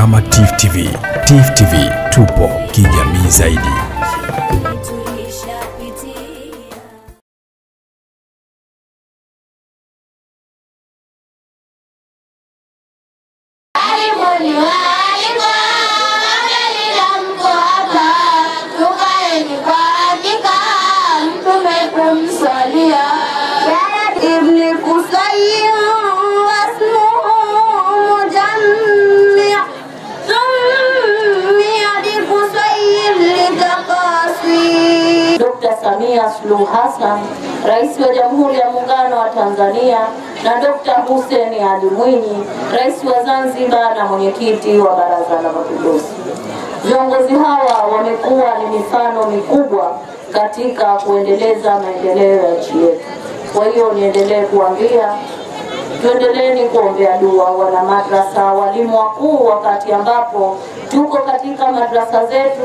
kama Tifu TV. Tifu TV, tupo kijamii zaidi. Samia Suluh Hassan, Rais wa Jamhuri ya Muungano wa Tanzania, na Dr. Hussein Ali Mwinyi, Rais wa Zanzibar na Mwenyekiti wa Baraza la Mapinduzi. Viongozi hawa wamekuwa ni mifano mikubwa katika kuendeleza maendeleo ya nchi yetu. Kwa hiyo niendelee kuambia, tuendeleeni kuombea dua wana madrasa, walimu wakuu, wakati ambapo tuko katika madrasa zetu.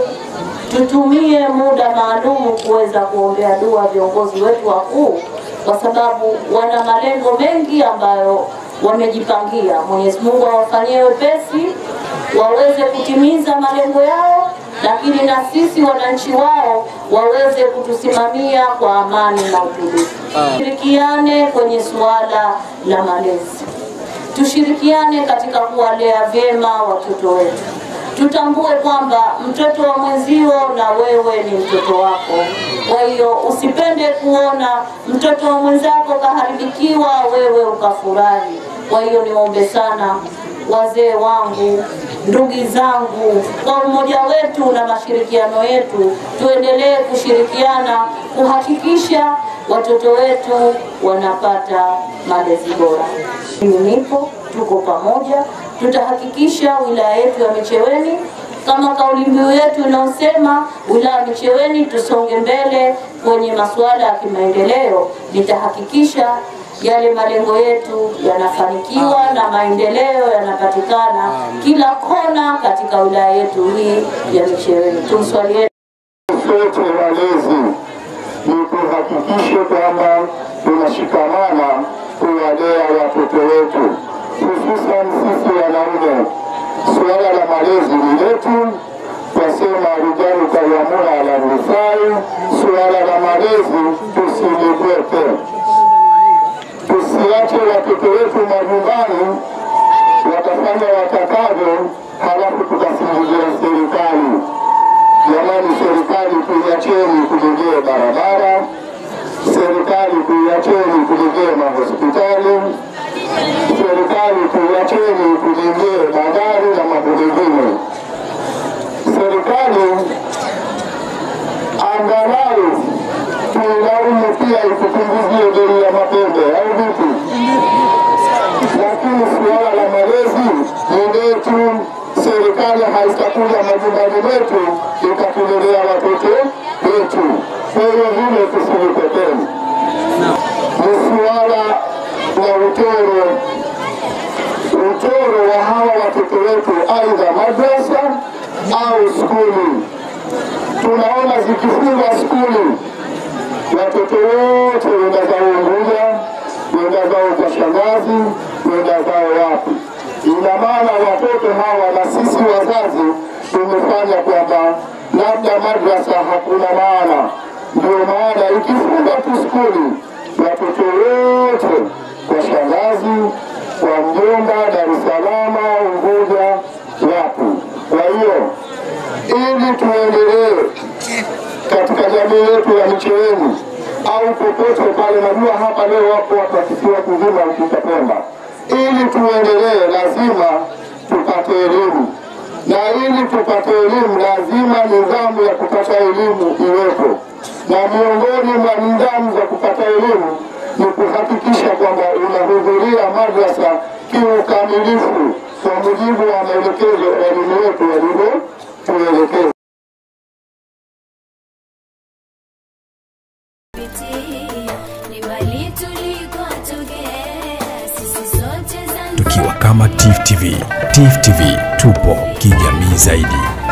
Tutumie muda maalumu kuweza kuombea dua viongozi wetu wakuu, kwa sababu wana malengo mengi ambayo wamejipangia. Mwenyezi Mungu awafanyie wepesi waweze kutimiza malengo yao, lakini na sisi wananchi wao waweze kutusimamia kwa amani na utulivu. Tushirikiane kwenye suala la malezi, tushirikiane katika kuwalea vyema watoto wetu. Tutambue kwamba mtoto wa mwenzio na wewe ni mtoto wako. Kwa hiyo usipende kuona mtoto wa mwenzako kaharibikiwa, wewe ukafurahi. Kwa hiyo niombe sana wazee wangu, ndugu zangu, kwa umoja wetu na mashirikiano yetu, tuendelee kushirikiana kuhakikisha watoto wetu wanapata malezi bora. Nipo, tuko pamoja, tutahakikisha wilaya yetu ya Micheweni, kama kauli mbiu yetu inasema wilaya ya Micheweni tusonge mbele kwenye masuala ya kimaendeleo. Nitahakikisha yale malengo yetu yanafanikiwa na maendeleo yanapatikana kila kona katika wilaya yetu hii ya Micheweni. Tumswalie sote walezi, ni kuhakikisha kwamba tunashikamana kuwalea watoto wetu. Hususan sisi wanaume, suala la malezi ni letu. Twasema rijalu qawwamuna ala nisaa. Suala la malezi tusilibwete, tusiache watoto wetu majumbani watafanya watakavyo, halafu tukasingilia serikali. Jamani, serikali tuiacheni tujengee barabara, serikali tuiacheni tujengee mahospitali, serikali tuiacheni tujengee magari na mabodaboda. Serikali angalau tuilaumu pia itupunguzie bei ya mapembe au vipi? Lakini suala la malezi ni letu. Serikali haitakuja majumbani letu ikatulelea watoto wetu. Wewe vile tusilipoteni ni suala na utoro, utoro wa hawa watoto wetu, aidha madrasa au skuli. Tunaona zikifungwa skuli, watoto wote wenda zao Unguja, wenda zao kwa shangazi, wenda zao wapi. Ina maana watoto hawa na sisi wazazi tumefanya kwamba labda madrasa hakuna maana. Ndio maana ikifungwa tu skuli, watoto wote kwa shangazi, kwa mjomba, Dar es Salaam, Unguja, wapi. Kwa hiyo ili tuendelee katika jamii yetu ya Micheweni au popote pale, najua hapa leo wapo watu wakisiwa kuzima ukitapenda. Ili tuendelee lazima tupate elimu, na ili tupate elimu lazima nidhamu ya kupata elimu iwepo, na miongoni mwa nidhamu za kupata elimu ni kuhakikisha kwamba unahudhuria madrasa kiukamilifu kwa mujibu wa maelekezo walimu wetu walivyotuelekeza. Tukiwa kama Tifu TV, Tifu TV tupo kijamii zaidi.